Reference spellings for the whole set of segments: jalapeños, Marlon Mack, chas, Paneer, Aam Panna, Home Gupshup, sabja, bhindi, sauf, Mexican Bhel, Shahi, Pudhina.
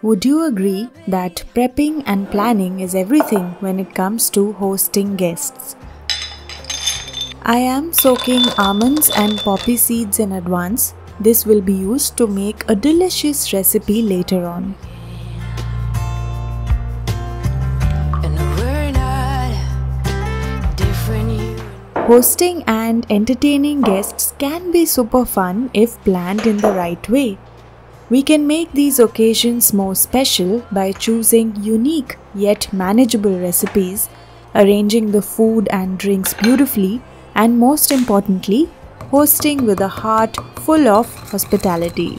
Would you agree that prepping and planning is everything when it comes to hosting guests? I am soaking almonds and poppy seeds in advance. This will be used to make a delicious recipe later on. Hosting and entertaining guests can be super fun if planned in the right way. We can make these occasions more special by choosing unique yet manageable recipes, arranging the food and drinks beautifully, and most importantly, hosting with a heart full of hospitality.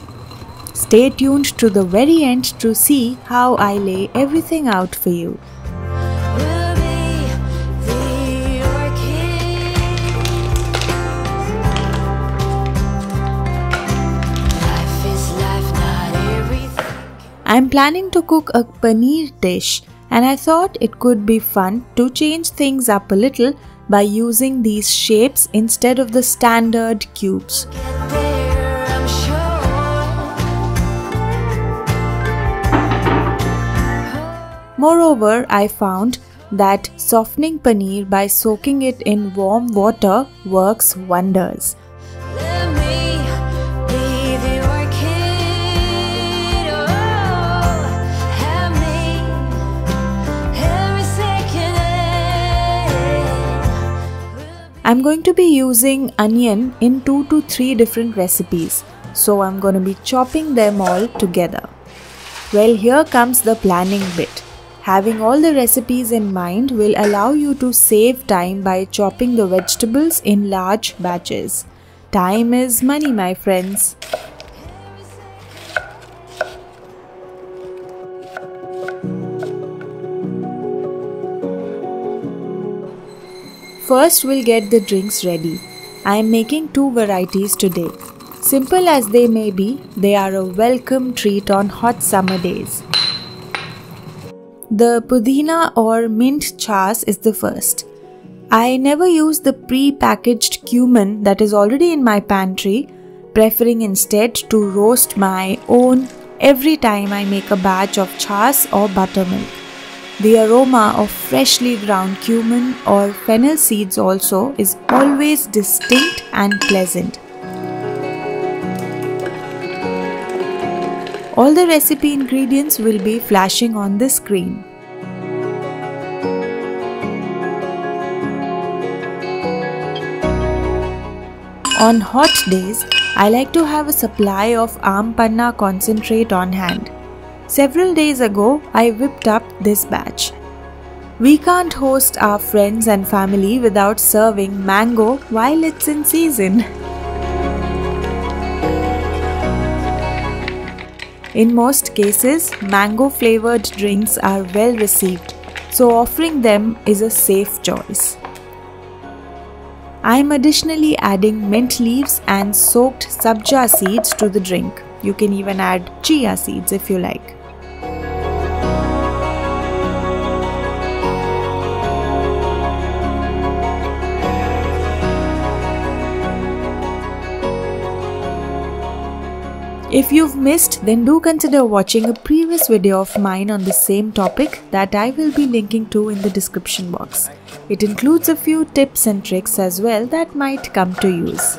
Stay tuned to the very end to see how I lay everything out for you. I'm planning to cook a paneer dish, and I thought it could be fun to change things up a little by using these shapes instead of the standard cubes. Moreover, I found that softening paneer by soaking it in warm water works wonders. I'm going to be using onion in 2 to 3 different recipes, so I'm going to be chopping them all together. Well, here comes the planning bit. Having all the recipes in mind will allow you to save time by chopping the vegetables in large batches. Time is money, my friends. First, we'll get the drinks ready. I am making 2 varieties today. Simple as they may be, they are a welcome treat on hot summer days. The Pudhina or mint chas is the first. I never use the pre-packaged cumin that is already in my pantry, preferring instead to roast my own every time I make a batch of chas or buttermilk. The aroma of freshly ground cumin or fennel seeds also is always distinct and pleasant. All the recipe ingredients will be flashing on the screen. On hot days, I like to have a supply of Aam Panna concentrate on hand. Several days ago, I whipped up this batch. We can't host our friends and family without serving mango while it's in season. In most cases, mango-flavored drinks are well received, so offering them is a safe choice. I'm additionally adding mint leaves and soaked sabja seeds to the drink. You can even add chia seeds if you like. If you've missed, then do consider watching a previous video of mine on the same topic that I will be linking to in the description box. It includes a few tips and tricks as well that might come to use.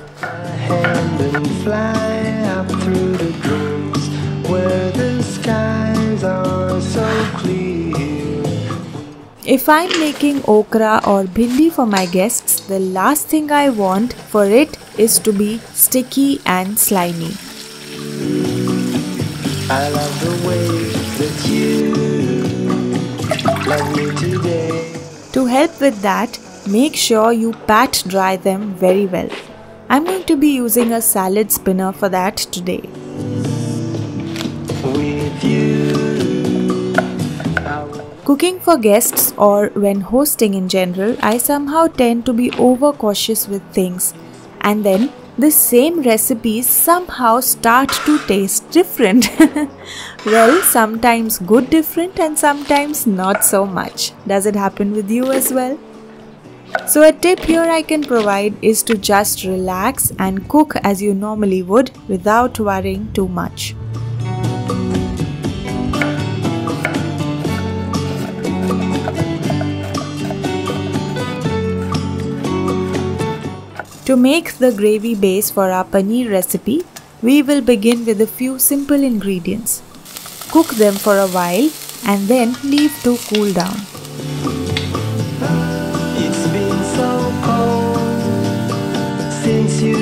If I'm making okra or bhindi for my guests, the last thing I want for it is to be sticky and slimy. I love the way that you love me today. To help with that, make sure you pat dry them very well. I'm going to be using a salad spinner for that today. With you. Cooking for guests or when hosting in general, I somehow tend to be overcautious with things, and then the same recipes somehow start to taste different. Well, sometimes good different and sometimes not so much. Does it happen with you as well? So a tip here I can provide is to just relax and cook as you normally would without worrying too much. To make the gravy base for our paneer recipe, we will begin with a few simple ingredients. Cook them for a while and then leave to cool down. It's been so cold since you...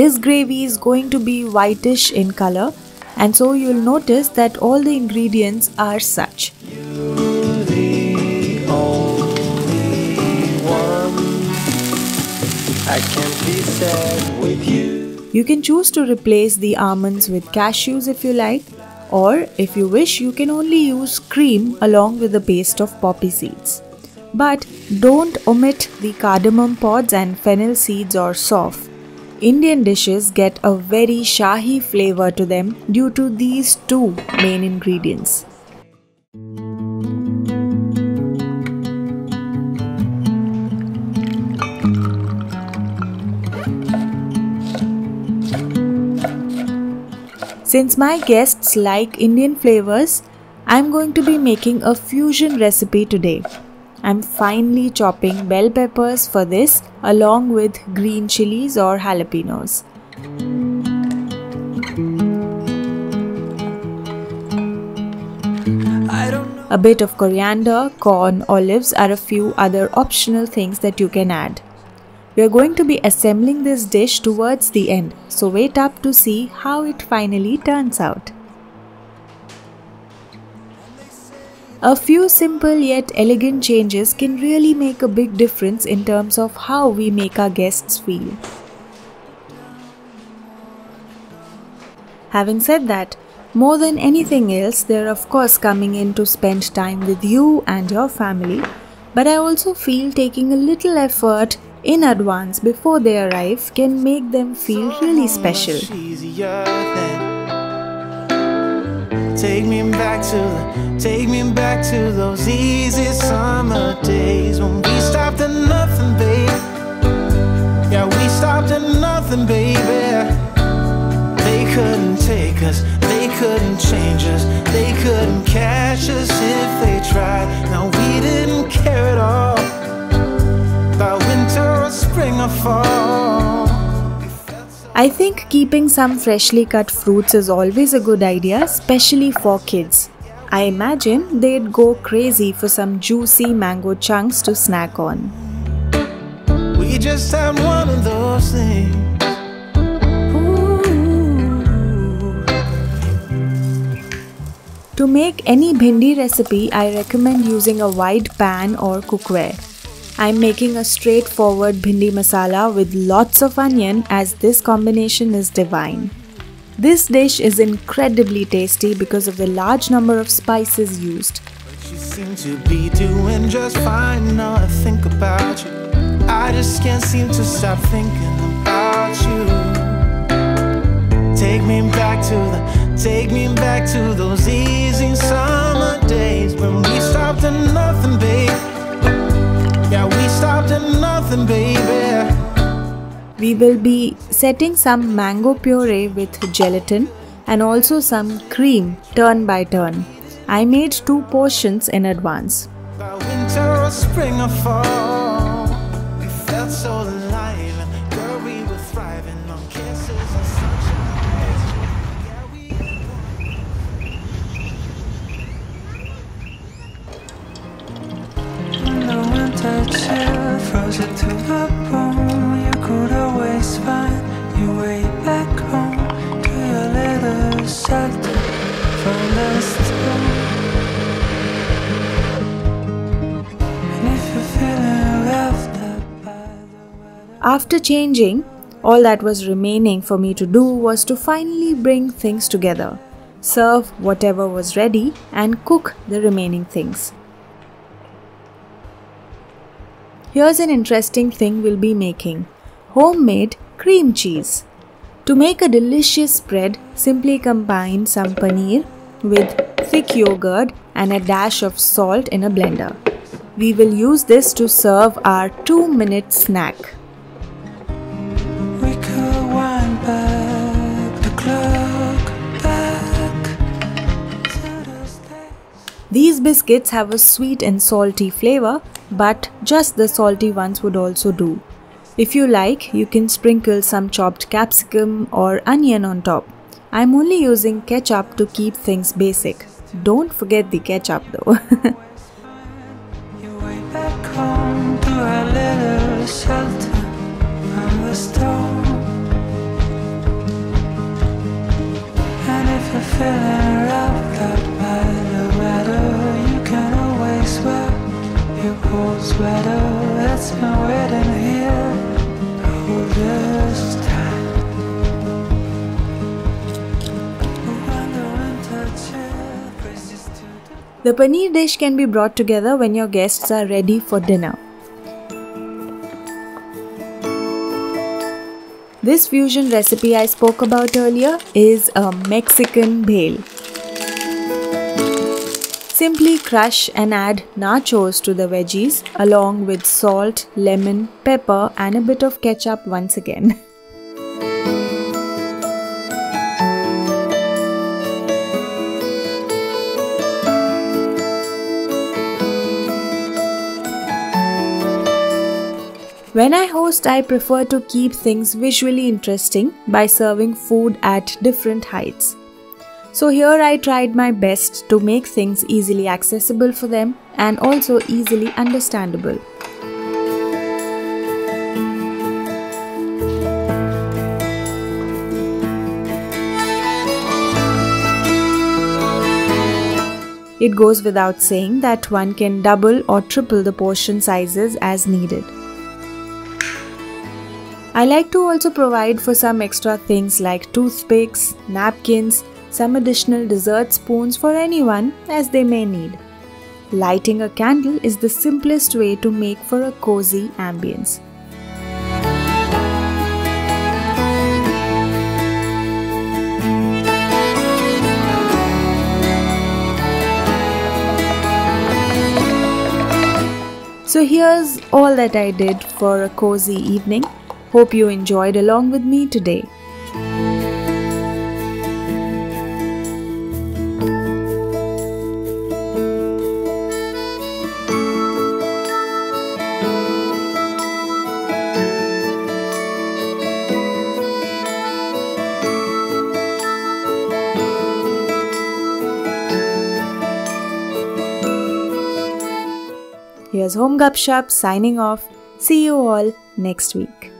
This gravy is going to be whitish in color, and so you'll notice that all the ingredients are such. I can't be sad with you. You can choose to replace the almonds with cashews if you like, or if you wish, you can only use cream along with the paste of poppy seeds. But don't omit the cardamom pods and fennel seeds or sauf. Indian dishes get a very Shahi flavor to them due to these two main ingredients. Since my guests like Indian flavors, I'm going to be making a fusion recipe today. I'm finely chopping bell peppers for this along with green chilies or jalapenos. A bit of coriander, corn, olives are a few other optional things that you can add. We are going to be assembling this dish towards the end, so wait up to see how it finally turns out. A few simple yet elegant changes can really make a big difference in terms of how we make our guests feel. Having said that, more than anything else, they're of course coming in to spend time with you and your family, but I also feel taking a little effort in advance before they arrive can make them feel really special. Take me back to those easy summer days when we stopped at nothing, babe. Yeah, we stopped at nothing, baby. They couldn't take us, they couldn't change us, they couldn't catch us if they tried. Now we didn't care at all. I think keeping some freshly cut fruits is always a good idea, especially for kids. I imagine they'd go crazy for some juicy mango chunks to snack on. We just have one of those things. To make any bhindi recipe, I recommend using a wide pan or cookware. I'm making a straightforward bhindi masala with lots of onion, as this combination is divine. This dish is incredibly tasty because of the large number of spices used. You seem to be doing just fine, now I think about you. I just can't seem to stop thinking about you. Take me back to those easy summer days when we stopped at nothing, babe. Yeah, we stopped at nothing, baby. We will be setting some mango puree with gelatin and also some cream turn by turn. I made two portions in advance. By winter or spring or fall, we felt so alive. Girl, we were thriving on kisses and sunshine. Yeah, After changing, all that was remaining for me to do was to finally bring things together, serve whatever was ready, and cook the remaining things. Here's an interesting thing we'll be making: homemade cream cheese. To make a delicious spread, simply combine some paneer with thick yogurt and a dash of salt in a blender. We will use this to serve our 2-minute snack. We could wind back the clock back to those days. These biscuits have a sweet and salty flavor, but just the salty ones would also do. If you like, you can sprinkle some chopped capsicum or onion on top. I'm only using ketchup to keep things basic. Don't forget the ketchup though. The paneer dish can be brought together when your guests are ready for dinner. This fusion recipe I spoke about earlier is a Mexican Bhel. Simply crush and add nachos to the veggies along with salt, lemon, pepper and a bit of ketchup once again. When I host, I prefer to keep things visually interesting by serving food at different heights. So here I tried my best to make things easily accessible for them and also easily understandable. It goes without saying that one can double or triple the portion sizes as needed. I like to also provide for some extra things like toothpicks, napkins, some additional dessert spoons for anyone as they may need. Lighting a candle is the simplest way to make for a cozy ambience. So here's all that I did for a cozy evening. Hope you enjoyed along with me today. Here's Home Gupshup signing off. See you all next week.